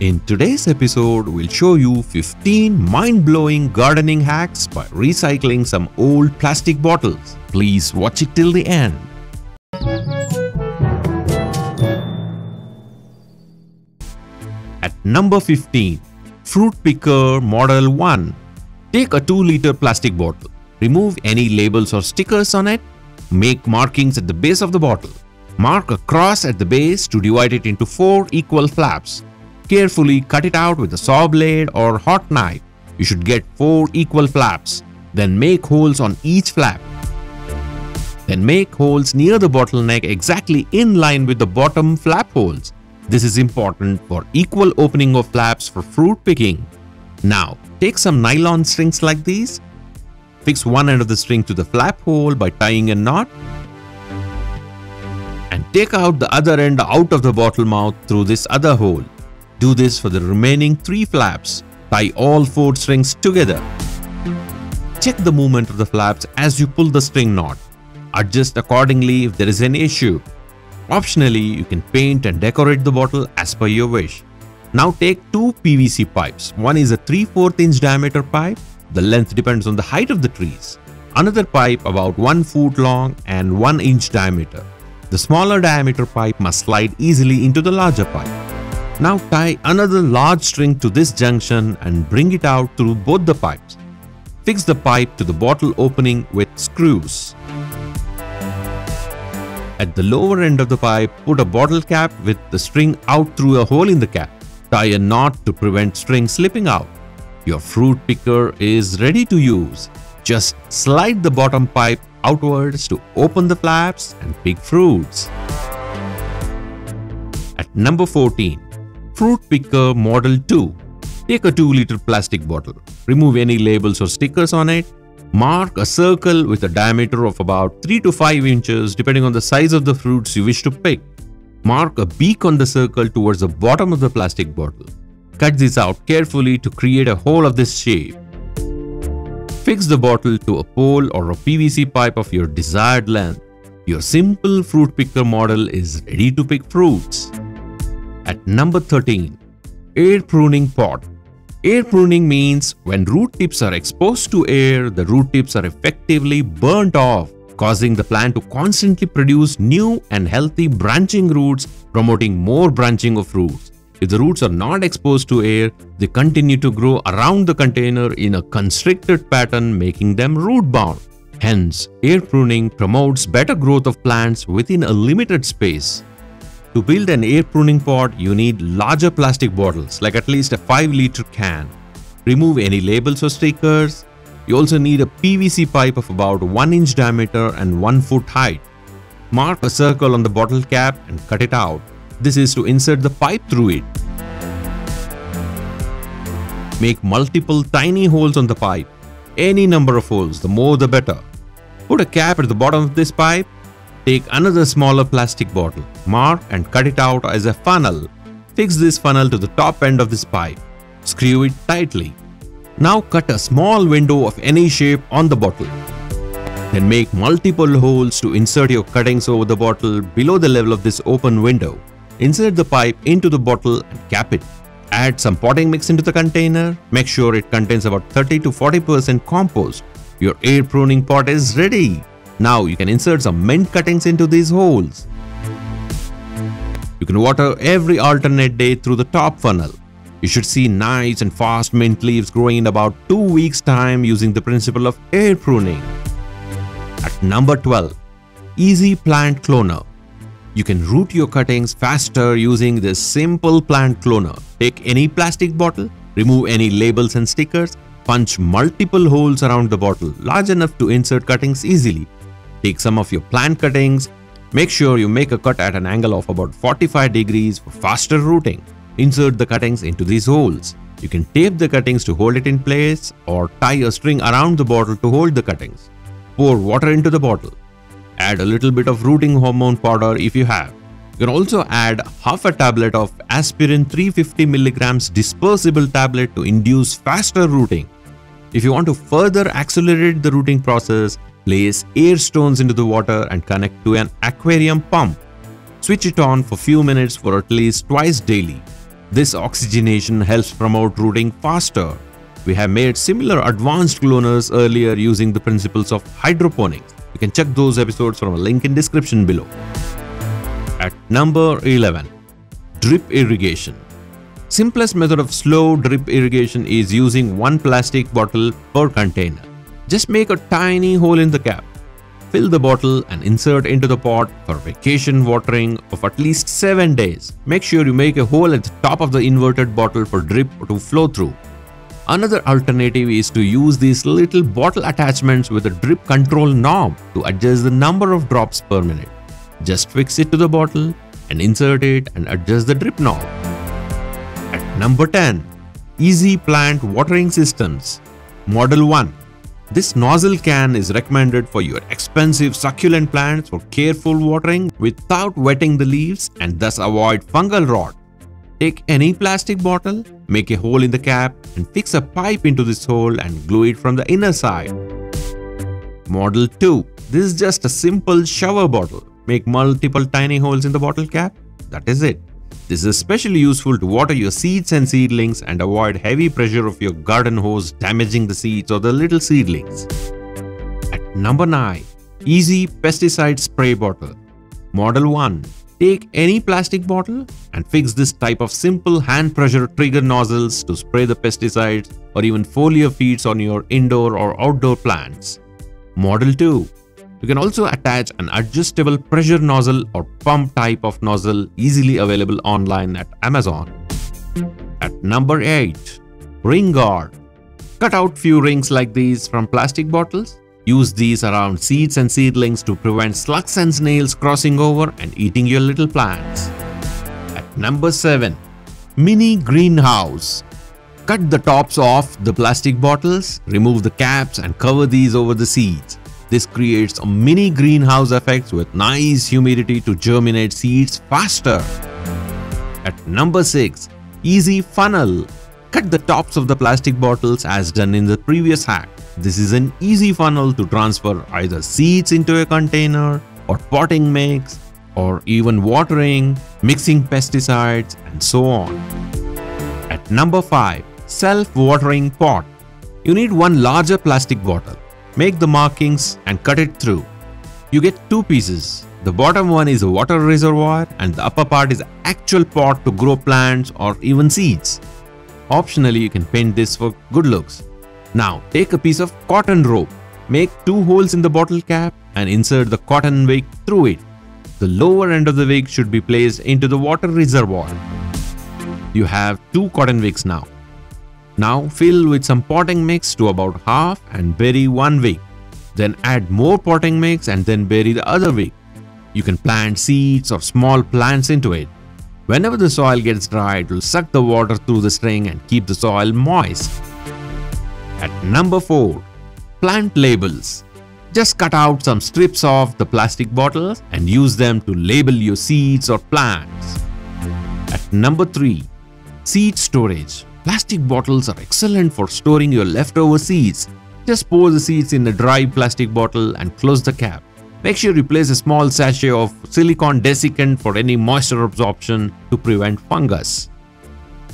In today's episode, we'll show you 15 mind-blowing gardening hacks by recycling some old plastic bottles. Please watch it till the end. At number 15, Fruit Picker Model 1. Take a 2-liter plastic bottle. Remove any labels or stickers on it. Make markings at the base of the bottle. Mark a cross at the base to divide it into 4 equal flaps. Carefully cut it out with a saw blade or hot knife. You should get 4 equal flaps. Then make holes on each flap. Then make holes near the bottleneck exactly in line with the bottom flap holes. This is important for equal opening of flaps for fruit picking. Now, take some nylon strings like these. Fix one end of the string to the flap hole by tying a knot. And take out the other end out of the bottle mouth through this other hole. Do this for the remaining 3 flaps. Tie all 4 strings together. Check the movement of the flaps as you pull the string knot. Adjust accordingly if there is an issue. Optionally, you can paint and decorate the bottle as per your wish. Now take 2 PVC pipes. One is a 3/4 inch diameter pipe. The length depends on the height of the trees. Another pipe about 1 foot long and 1 inch diameter. The smaller diameter pipe must slide easily into the larger pipe. Now tie another large string to this junction and bring it out through both the pipes. Fix the pipe to the bottle opening with screws. At the lower end of the pipe, put a bottle cap with the string out through a hole in the cap. Tie a knot to prevent string slipping out. Your fruit picker is ready to use. Just slide the bottom pipe outwards to open the flaps and pick fruits. At number 14. Fruit Picker Model 2. Take a 2-liter plastic bottle. Remove any labels or stickers on it. Mark a circle with a diameter of about 3 to 5 inches depending on the size of the fruits you wish to pick. Mark a beak on the circle towards the bottom of the plastic bottle. Cut this out carefully to create a hole of this shape. Fix the bottle to a pole or a PVC pipe of your desired length. Your simple fruit picker model is ready to pick fruits. At number 13, Air Pruning Pot. Air pruning means when root tips are exposed to air, the root tips are effectively burnt off, causing the plant to constantly produce new and healthy branching roots, promoting more branching of roots. If the roots are not exposed to air, they continue to grow around the container in a constricted pattern, making them root-bound. Hence, air pruning promotes better growth of plants within a limited space. To build an air pruning pot, you need larger plastic bottles, like at least a 5-liter can. Remove any labels or stickers. You also need a PVC pipe of about 1 inch diameter and 1 foot height. Mark a circle on the bottle cap and cut it out. This is to insert the pipe through it. Make multiple tiny holes on the pipe. Any number of holes, the more the better. Put a cap at the bottom of this pipe. Take another smaller plastic bottle, mark and cut it out as a funnel. Fix this funnel to the top end of this pipe. Screw it tightly. Now cut a small window of any shape on the bottle. Then make multiple holes to insert your cuttings over the bottle below the level of this open window. Insert the pipe into the bottle and cap it. Add some potting mix into the container. Make sure it contains about 30 to 40% compost. Your air pruning pot is ready. Now you can insert some mint cuttings into these holes. You can water every alternate day through the top funnel. You should see nice and fast mint leaves growing in about 2 weeks' time using the principle of air pruning. At number 12, Easy Plant Cloner. You can root your cuttings faster using this simple plant cloner. Take any plastic bottle, remove any labels and stickers, punch multiple holes around the bottle large enough to insert cuttings easily. Take some of your plant cuttings. Make sure you make a cut at an angle of about 45 degrees for faster rooting. Insert the cuttings into these holes. You can tape the cuttings to hold it in place or tie a string around the bottle to hold the cuttings. Pour water into the bottle. Add a little bit of rooting hormone powder if you have. You can also add half a tablet of aspirin 350 mg dispersible tablet to induce faster rooting. If you want to further accelerate the rooting process, place air stones into the water and connect to an aquarium pump. Switch it on for few minutes for at least twice daily. This oxygenation helps promote rooting faster. We have made similar advanced cloners earlier using the principles of hydroponics. You can check those episodes from a link in description below. At number 11, drip irrigation. Simplest method of slow drip irrigation is using one plastic bottle per container. Just make a tiny hole in the cap, fill the bottle and insert into the pot for vacation watering of at least 7 days. Make sure you make a hole at the top of the inverted bottle for drip to flow through. Another alternative is to use these little bottle attachments with a drip control knob to adjust the number of drops per minute. Just fix it to the bottle and insert it and adjust the drip knob. At number 10, easy plant watering systems. Model 1. This nozzle can is recommended for your expensive succulent plants for careful watering without wetting the leaves and thus avoid fungal rot. Take any plastic bottle, make a hole in the cap and fix a pipe into this hole and glue it from the inner side. Model 2. This is just a simple shower bottle. Make multiple tiny holes in the bottle cap. That is it. This is especially useful to water your seeds and seedlings and avoid heavy pressure of your garden hose damaging the seeds or the little seedlings. At number 9. Easy pesticide spray bottle. Model 1. Take any plastic bottle and fix this type of simple hand pressure trigger nozzles to spray the pesticides or even foliar feeds on your indoor or outdoor plants. Model 2. You can also attach an adjustable pressure nozzle or pump type of nozzle easily available online at Amazon. At number 8. Ring guard. Cut out few rings like these from plastic bottles. Use these around seeds and seedlings to prevent slugs and snails crossing over and eating your little plants. At number 7. Mini greenhouse. Cut the tops off the plastic bottles, remove the caps and cover these over the seeds. This creates a mini greenhouse effect with nice humidity to germinate seeds faster. At number 6. Easy funnel. Cut the tops of the plastic bottles as done in the previous hack. This is an easy funnel to transfer either seeds into a container or potting mix or even watering, mixing pesticides and so on. At number 5. Self-watering pot. You need one larger plastic bottle. Make the markings and cut it through. You get two pieces. The bottom one is a water reservoir and the upper part is an actual pot to grow plants or even seeds. Optionally, you can paint this for good looks. Now, take a piece of cotton rope, make two holes in the bottle cap and insert the cotton wick through it. The lower end of the wick should be placed into the water reservoir. You have two cotton wicks now. Now, fill with some potting mix to about half and bury one wick. Then add more potting mix and then bury the other wick. You can plant seeds or small plants into it. Whenever the soil gets dry, it will suck the water through the string and keep the soil moist. At number 4, plant labels. Just cut out some strips off the plastic bottles and use them to label your seeds or plants. At number 3, seed storage. Plastic bottles are excellent for storing your leftover seeds. Just pour the seeds in a dry plastic bottle and close the cap. Make sure you place a small sachet of silicone desiccant for any moisture absorption to prevent fungus.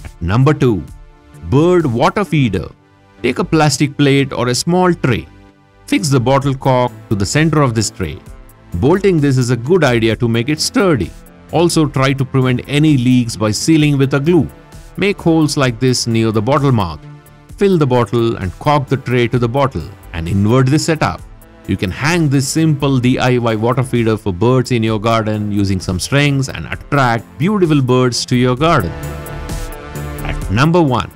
At number 2, bird water feeder. Take a plastic plate or a small tray. Fix the bottle cork to the center of this tray. Bolting this is a good idea to make it sturdy. Also try to prevent any leaks by sealing with a glue. Make holes like this near the bottle mouth. Fill the bottle and cork the tray to the bottle and invert this setup. You can hang this simple DIY water feeder for birds in your garden using some strings and attract beautiful birds to your garden. At number 1,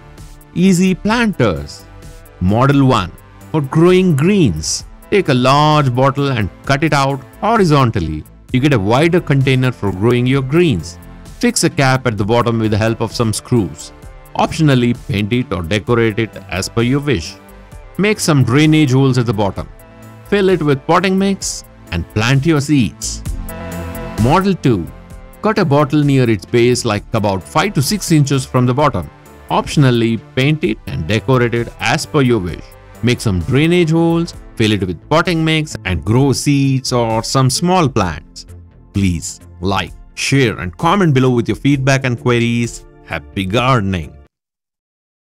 easy planters. Model 1. For growing greens, take a large bottle and cut it out horizontally. You get a wider container for growing your greens. Fix a cap at the bottom with the help of some screws. Optionally, paint it or decorate it as per your wish. Make some drainage holes at the bottom. Fill it with potting mix and plant your seeds. Model 2. Cut a bottle near its base like about 5 to 6 inches from the bottom. Optionally, paint it and decorate it as per your wish. Make some drainage holes, fill it with potting mix and grow seeds or some small plants. Please like, share and comment below with your feedback and queries. happy gardening.